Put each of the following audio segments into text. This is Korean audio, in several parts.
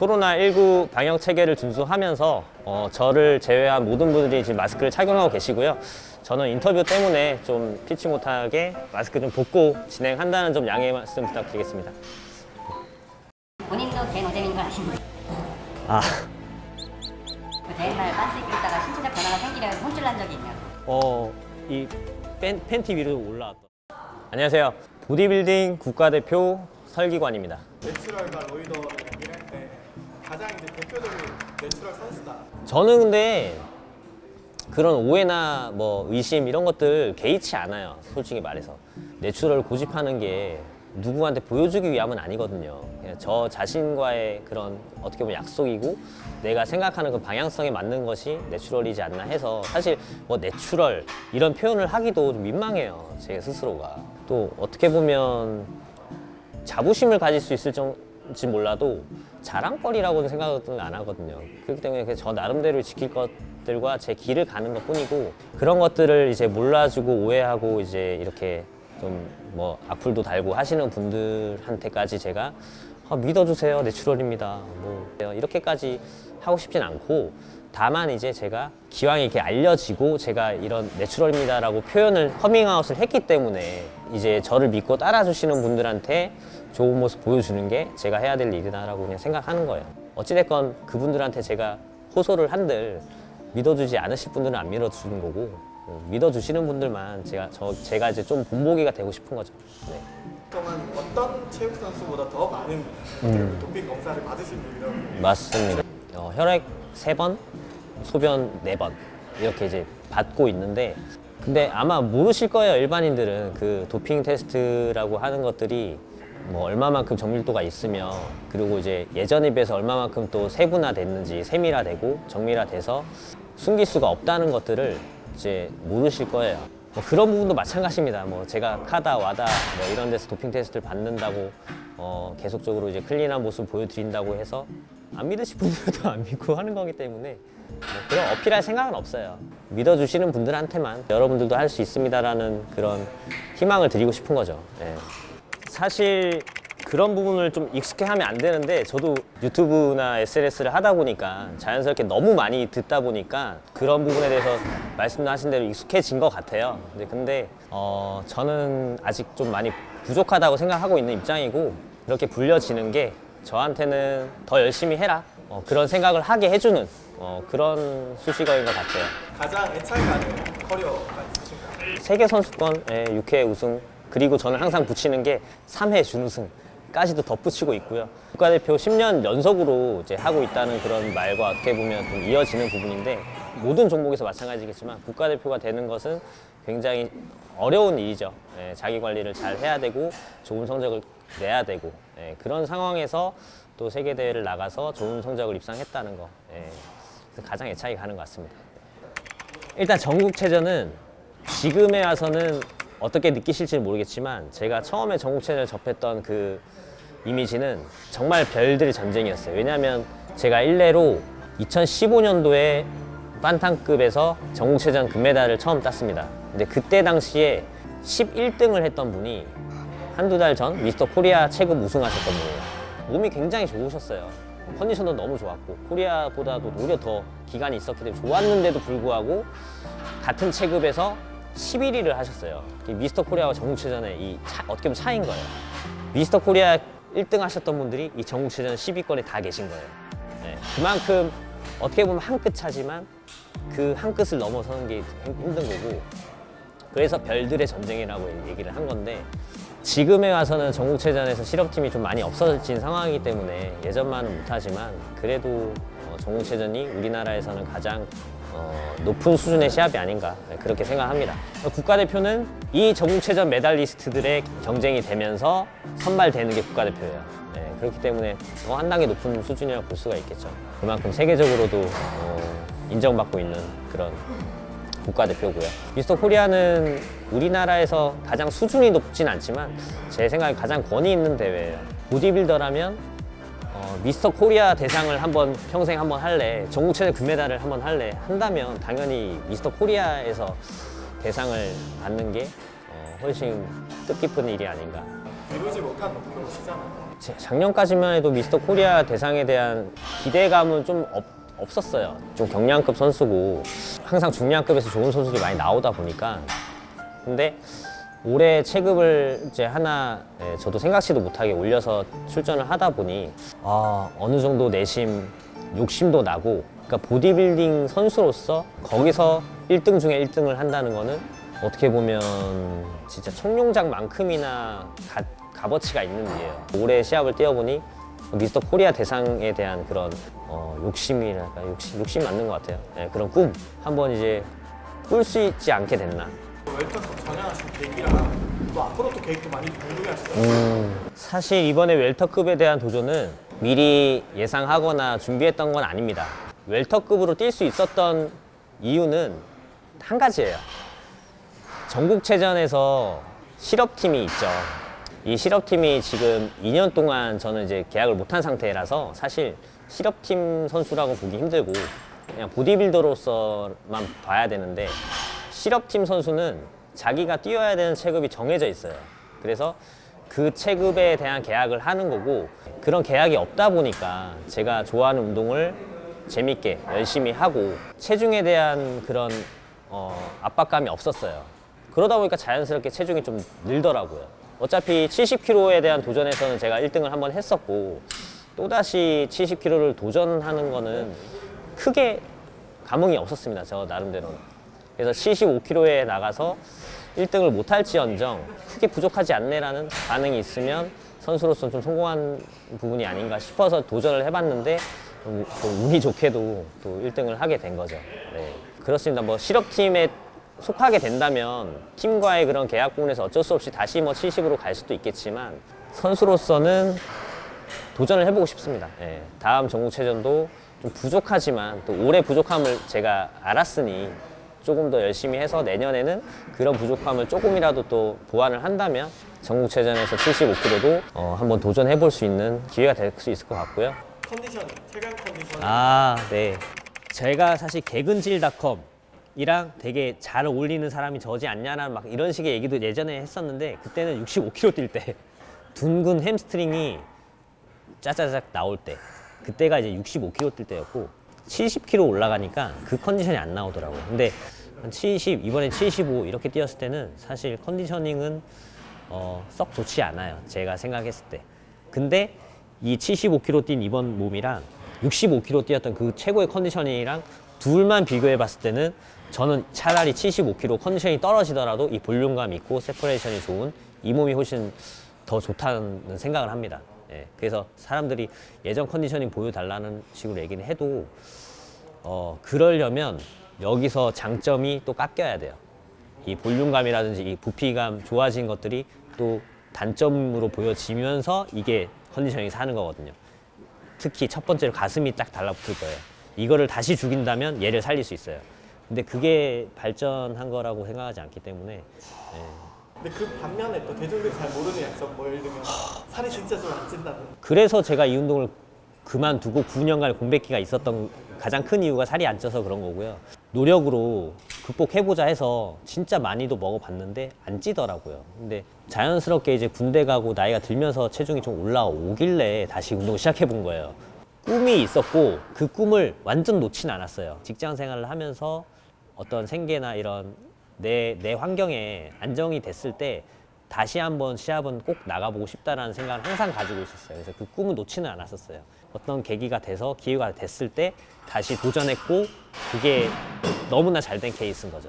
코로나19 방역 체계를 준수하면서 저를 제외한 모든 분들이 지금 마스크를 착용하고 계시고요. 저는 인터뷰 때문에 좀 피치 못하게 마스크 좀 벗고 진행한다는 점 양해 말씀 부탁드리겠습니다. 본인도 개노잼인 걸 아시는지? 아... 그 다음날 빤스 입고 있다가 신체적 변화가 생기려면 손질 난 적이 있냐고? 이 팬티 위로 올라왔다. 안녕하세요. 보디빌딩 국가대표 설기관입니다. 내추럴과 로이더 일할 때 가장 이제 대표적인 내추럴 선수다. 저는 근데 그런 오해나 뭐 의심 이런 것들 개의치 않아요. 솔직히 말해서 내추럴 고집하는 게 누구한테 보여주기 위함은 아니거든요. 그냥 저 자신과의 그런 어떻게 보면 약속이고 내가 생각하는 그 방향성에 맞는 것이 내추럴이지 않나 해서, 사실 뭐 내추럴 이런 표현을 하기도 좀 민망해요. 제 스스로가 또 어떻게 보면 자부심을 가질 수 있을지 몰라도 자랑거리라고는 생각은 안 하거든요. 그렇기 때문에 저 나름대로 지킬 것들과 제 길을 가는 것뿐이고, 그런 것들을 이제 몰라주고 오해하고 이제 이렇게 좀 뭐 악플도 달고 하시는 분들한테까지 제가 믿어주세요, 내추럴입니다 뭐 이렇게까지 하고 싶진 않고, 다만 이제 제가 기왕 이렇게 알려지고 제가 이런 내추럴입니다 라고 표현을 커밍아웃을 했기 때문에 이제 저를 믿고 따라주시는 분들한테 좋은 모습 보여주는 게 제가 해야 될 일이다 라고 그냥 생각하는 거예요. 어찌됐건 그분들한테 제가 호소를 한들 믿어주지 않으실 분들은 안 믿어주는 거고, 믿어주시는 분들만 제가 이제 좀 본보기가 되고 싶은 거죠. 네. 그동안 어떤 체육선수보다 더 많은 도핑 검사를 받으신 분이라고? 맞습니다. 혈액 3번, 소변 4번 이렇게 이제 받고 있는데, 근데 아마 모르실 거예요. 일반인들은 그 도핑 테스트라고 하는 것들이 뭐 얼마만큼 정밀도가 있으며, 그리고 이제 예전에 비해서 얼마만큼 또 세분화됐는지 세밀화되고 정밀화돼서 숨길 수가 없다는 것들을 이제 모르실 거예요. 뭐 그런 부분도 마찬가지입니다. 뭐 제가 카다, 와다 뭐 이런 데서 도핑 테스트를 받는다고 계속적으로 이제 클린한 모습 보여드린다고 해서 안 믿으실 분들도 안 믿고 하는 거기 때문에 뭐 그런 어필할 생각은 없어요. 믿어주시는 분들한테만 여러분들도 할 수 있습니다라는 그런 희망을 드리고 싶은 거죠. 예. 사실 그런 부분을 좀 익숙해하면 안 되는데, 저도 유튜브나 SNS를 하다 보니까 자연스럽게 너무 많이 듣다 보니까 그런 부분에 대해서 말씀하신 대로 익숙해진 것 같아요. 근데 저는 아직 좀 많이 부족하다고 생각하고 있는 입장이고, 이렇게 불려지는 게 저한테는 더 열심히 해라 그런 생각을 하게 해주는 그런 수식어인 것 같아요. 가장 애착가는 커리어가 있으신가요? 세계선수권에 6회 우승, 그리고 저는 항상 붙이는 게 3회 준우승 까지도 덧붙이고 있고요. 국가대표 10년 연속으로 이제 하고 있다는 그런 말과 어떻게 보면 좀 이어지는 부분인데, 모든 종목에서 마찬가지겠지만 국가대표가 되는 것은 굉장히 어려운 일이죠. 예, 자기 관리를 잘 해야 되고 좋은 성적을 내야 되고, 예, 그런 상황에서 또 세계대회를 나가서 좋은 성적을 입상했다는 거, 예, 그래서 가장 애착이 가는 것 같습니다. 일단 전국체전은 지금에 와서는 어떻게 느끼실지는 모르겠지만, 제가 처음에 전국체전을 접했던 그 이미지는 정말 별들의 전쟁이었어요. 왜냐하면 제가 1레로 2015년도에 반탄급에서 전국체전 금메달을 처음 땄습니다. 근데 그때 당시에 11등을 했던 분이 한두 달 전 미스터 코리아 체급 우승하셨던 분이에요. 몸이 굉장히 좋으셨어요. 컨디션도 너무 좋았고 코리아보다도 오히려 더 기간이 있었기 때문에 좋았는데도 불구하고 같은 체급에서 11위를 하셨어요. 미스터 코리아와 전국체전의 어떻게 보면 차이인 거예요. 미스터 코리아 1등 하셨던 분들이 이 전국체전 10위권에 다 계신 거예요. 네. 그만큼 어떻게 보면 한 끗 차지만 그 한 끗을 넘어서는 게 힘든 거고, 그래서 별들의 전쟁이라고 얘기를 한 건데, 지금에 와서는 전국체전에서 실업팀이 좀 많이 없어진 상황이기 때문에 예전만은 못하지만 그래도 전국체전이 우리나라에서는 가장 높은 수준의 시합이 아닌가 그렇게 생각합니다. 국가대표는 이 전국체전 메달리스트들의 경쟁이 되면서 선발되는 게 국가대표예요. 네, 그렇기 때문에 더 한 단계 높은 수준이라고 볼 수가 있겠죠. 그만큼 세계적으로도 인정받고 있는 그런 국가대표고요. 미스터 코리아는 우리나라에서 가장 수준이 높진 않지만 제 생각에 가장 권위 있는 대회예요. 보디빌더라면 미스터 코리아 대상을 한번 평생 한번 할래, 전국체전 금메달을 한번 할래 한다면 당연히 미스터 코리아에서 대상을 받는 게 훨씬 뜻깊은 일이 아닌가. 이루지 못한 목표가 있잖아요. 작년까지만 해도 미스터 코리아 대상에 대한 기대감은 좀 없었어요. 좀 경량급 선수고 항상 중량급에서 좋은 선수들이 많이 나오다 보니까. 근데 올해 체급을 이제 하나 저도 생각지도 못하게 올려서 출전을 하다 보니 어느 정도 내심 욕심도 나고, 그러니까 보디빌딩 선수로서 거기서 1등 중에 1등을 한다는 거는 어떻게 보면 진짜 청룡장만큼이나 값어치가 있는 일이에요. 올해 시합을 뛰어보니 미스터 코리아 대상에 대한 그런 욕심이랄까, 욕심 맞는 것 같아요. 네, 그런 꿈 한번 이제 꿀 수 있지 않게 됐나. 웰터급 전향하신 계획이랑 또 앞으로도 계획도 많이 궁금해하시죠? 사실 이번에 웰터급에 대한 도전은 미리 예상하거나 준비했던 건 아닙니다. 웰터급으로 뛸 수 있었던 이유는 한 가지예요. 전국체전에서 실업팀이 있죠. 이 실업팀이 지금 2년 동안 저는 이제 계약을 못한 상태라서 사실 실업팀 선수라고 보기 힘들고 그냥 보디빌더로서만 봐야 되는데, 실업팀 선수는 자기가 뛰어야 되는 체급이 정해져 있어요. 그래서 그 체급에 대한 계약을 하는 거고, 그런 계약이 없다 보니까 제가 좋아하는 운동을 재밌게 열심히 하고 체중에 대한 그런 압박감이 없었어요. 그러다 보니까 자연스럽게 체중이 좀 늘더라고요. 어차피 70kg에 대한 도전에서는 제가 1등을 한번 했었고, 또다시 70kg를 도전하는 거는 크게 감흥이 없었습니다, 저 나름대로는. 그래서 75kg에 나가서 1등을 못할지언정 크게 부족하지 않네라는 반응이 있으면 선수로서는 좀 성공한 부분이 아닌가 싶어서 도전을 해봤는데, 또 운이 좋게도 또 1등을 하게 된 거죠. 네. 그렇습니다. 뭐 실업팀에 속하게 된다면 팀과의 그런 계약 부분에서 어쩔 수 없이 다시 뭐 70으로 갈 수도 있겠지만, 선수로서는 도전을 해보고 싶습니다. 네. 다음 전국체전도 좀 부족하지만 또 올해 부족함을 제가 알았으니 조금 더 열심히 해서 내년에는 그런 부족함을 조금이라도 또 보완을 한다면 전국체전에서 75kg도 한번 도전해 볼 수 있는 기회가 될 수 있을 것 같고요. 컨디션, 체감 컨디션. 네. 제가 사실 개근질닷컴이랑 되게 잘 어울리는 사람이 저지 않냐나 막 이런 식의 얘기도 예전에 했었는데, 그때는 65kg 뛸 때 둥근 햄스트링이 짜자작 나올 때, 그때가 이제 65kg 뛸 때였고 70kg 올라가니까 그 컨디션이 안 나오더라고요. 근데 한 70, 이번에 75 이렇게 뛰었을 때는 사실 컨디셔닝은 썩 좋지 않아요, 제가 생각했을 때. 근데 이 75kg 뛴 이번 몸이랑 65kg 뛰었던 그 최고의 컨디셔닝이랑 둘만 비교해 봤을 때는 저는 차라리 75kg 컨디션이 떨어지더라도 이 볼륨감 있고 세퍼레이션이 좋은 이 몸이 훨씬 더 좋다는 생각을 합니다. 예, 그래서 사람들이 예전 컨디셔닝 보여달라는 식으로 얘기는 해도 그러려면 여기서 장점이 또 깎여야 돼요. 이 볼륨감이라든지 이 부피감 좋아진 것들이 또 단점으로 보여지면서 이게 컨디셔닝이 사는 거거든요. 특히 첫 번째로 가슴이 딱 달라붙을 거예요. 이거를 다시 죽인다면 얘를 살릴 수 있어요. 근데 그게 발전한 거라고 생각하지 않기 때문에. 예. 근데 그 반면에 또 대중들이 잘 모르는 약점, 뭐 예를 들면 살이 진짜 좀 안 찐다는. 그래서 제가 이 운동을 그만두고 9년간 공백기가 있었던 가장 큰 이유가 살이 안 쪄서 그런 거고요. 노력으로 극복해보자 해서 진짜 많이도 먹어봤는데 안 찌더라고요. 근데 자연스럽게 이제 군대 가고 나이가 들면서 체중이 좀 올라오길래 다시 운동을 시작해본 거예요. 꿈이 있었고 그 꿈을 완전 놓진 않았어요. 직장 생활을 하면서 어떤 생계나 이런 내 환경에 안정이 됐을 때 다시 한번 시합은 꼭 나가보고 싶다라는 생각을 항상 가지고 있었어요. 그래서 그 꿈은 놓지는 않았었어요. 어떤 계기가 돼서 기회가 됐을 때 다시 도전했고, 그게 너무나 잘된 케이스인 거죠.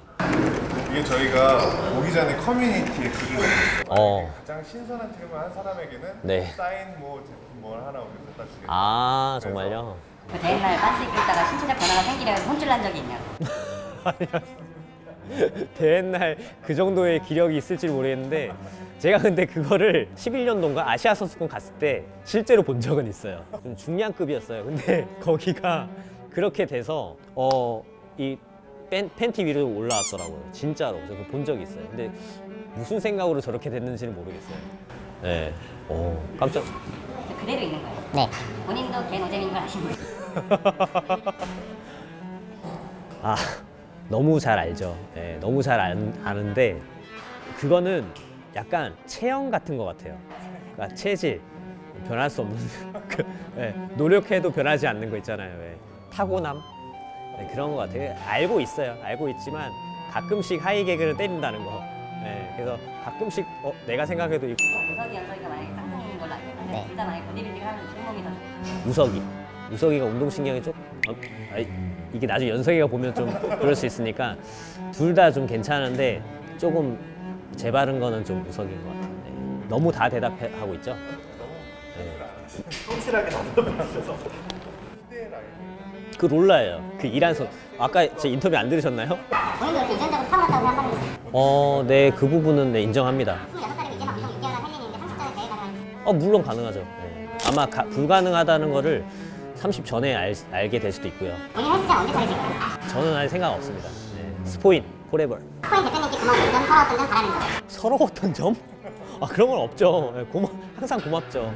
이게 저희가 오기 전에 커뮤니티에 글을 올렸어요. 가장 신선한 팁을 한 사람에게는 네. 사인 뭐 제품 뭘 하나 올려서 따주겠다. 정말요? 그 다음날 박스 입다가 신체적 변화가 생기려고 혼쭐 난 적이 있냐고. 대회날 그 정도의 기력이 있을지 모르겠는데, 제가 근데 그거를 11년도인가 아시아 선수권 갔을 때 실제로 본 적은 있어요. 중량급이었어요. 근데 거기가 그렇게 돼서 이 팬티 위로 올라왔더라고요. 진짜로. 제가 본 적이 있어요. 근데 무슨 생각으로 저렇게 됐는지는 모르겠어요. 네. 깜짝. 그대로 있는 거예요. 네. 본인도 개노잼인 걸 아시는 거예요. 너무 잘 알죠. 네, 너무 잘 아는데 그거는 약간 체형 같은 것 같아요. 그러니까 체질, 변할 수 없는 네, 노력해도 변하지 않는 거 있잖아요. 네. 타고남? 네, 그런 것 같아요. 알고 있어요. 알고 있지만 가끔씩 하이 개그를 때린다는 거. 네, 그래서 가끔씩 내가 생각해도 있고. 우석이 연석이가 만약에 짝꿍인 걸로 알고 있는데 둘 다 만약에 보디빌딩 하면 주먹이다. 우석이가 운동신경이 좀 이게 나중에 연석이가 보면 좀 그럴 수 있으니까 둘 다 좀 괜찮은데 조금 재바른 거는 좀 우석인 것 같아요. 네. 너무 다 대답하고 있죠? 성실하게 답변하셔서 그 롤라예요. 그 이란선 아까 제 인터뷰 안 들으셨나요? 네, 그 부분은 네, 인정합니다. 26살이고 이제 방송 6개월 할 일인데 30전에 대회 가능한지? 물론 가능하죠. 네. 아마 불가능하다는 거를 30 전에 알게 될 수도 있고요. 오늘 헬스장 언제 차리실까요? 저는 아직 생각 없습니다. 네. 스포인, 포레버. 스포인 대표님께 고마웠던 점, 서러웠던 점, 바라는 점. 서러웠던 점? 아, 그런 건 없죠. 네, 항상 고맙죠.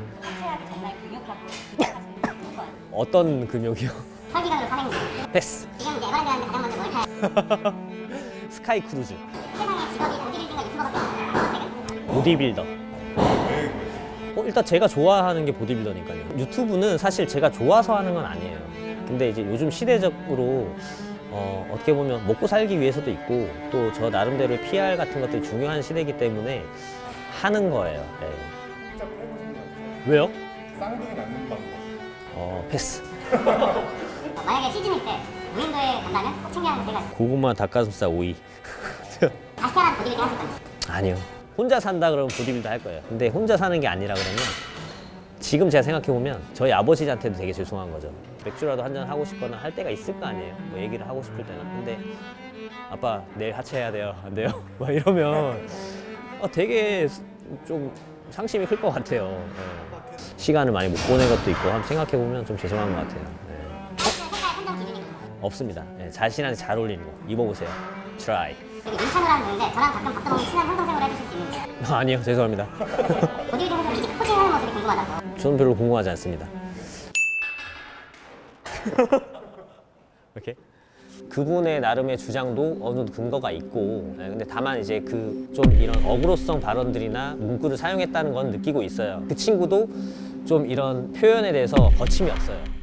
어떤 금욕이요? 설기강으로 산행지. 패스. 지금 이제 에버랜드라는데 가장 먼저 뭘 타요? 스카이 크루즈. 세상에 직업이 보디빌딩과 유튜버밖에 없나요? 보디빌더. 일단 제가 좋아하는 게 보디빌더니까요. 유튜브는 사실 제가 좋아서 하는 건 아니에요. 근데 이제 요즘 시대적으로 어떻게 보면 먹고 살기 위해서도 있고 또 저 나름대로의 PR 같은 것들이 중요한 시대이기 때문에 하는 거예요. 네. 왜요? 쌍둥이 낳는 방법. 패스. 만약에 시즌일 때 무인도에 간다면 꼭 챙겨야 하는 세 가지. 고구마, 닭가슴살, 오이. 다시 태어나서 보디빌딩 하실 건지? 아니요. 혼자 산다 그러면 보디빌딩 할 거예요. 근데 혼자 사는 게 아니라 그러면 지금 제가 생각해보면 저희 아버지한테도 되게 죄송한 거죠. 맥주라도 한잔 하고 싶거나 할 때가 있을 거 아니에요. 뭐 얘기를 하고 싶을 때나. 근데 아빠 내일 하체해야 돼요. 안 돼요? 막 이러면 되게 좀 상심이 클 것 같아요. 네. 시간을 많이 못 보낸 것도 있고 한번 생각해보면 좀 죄송한 것 같아요. 네. 색깔 선정 기준이 없습니다. 네, 자신한테 잘 어울리는 거 입어보세요. 트라이. 여기 윤찬우라는 분인데 저랑 가끔 밥도 먹는 친한 형동생으로 해주실 수 있는지? 아니요, 죄송합니다. 보디빌딩에서 이제 포징하는 모습이 궁금하다고? 저는 별로 궁금하지 않습니다. 이렇게? 그분의 나름의 주장도 어느 정도 근거가 있고, 근데 다만 이제 그 좀 이런 어그로성 발언들이나 문구를 사용했다는 건 느끼고 있어요. 그 친구도 좀 이런 표현에 대해서 거침이 없어요.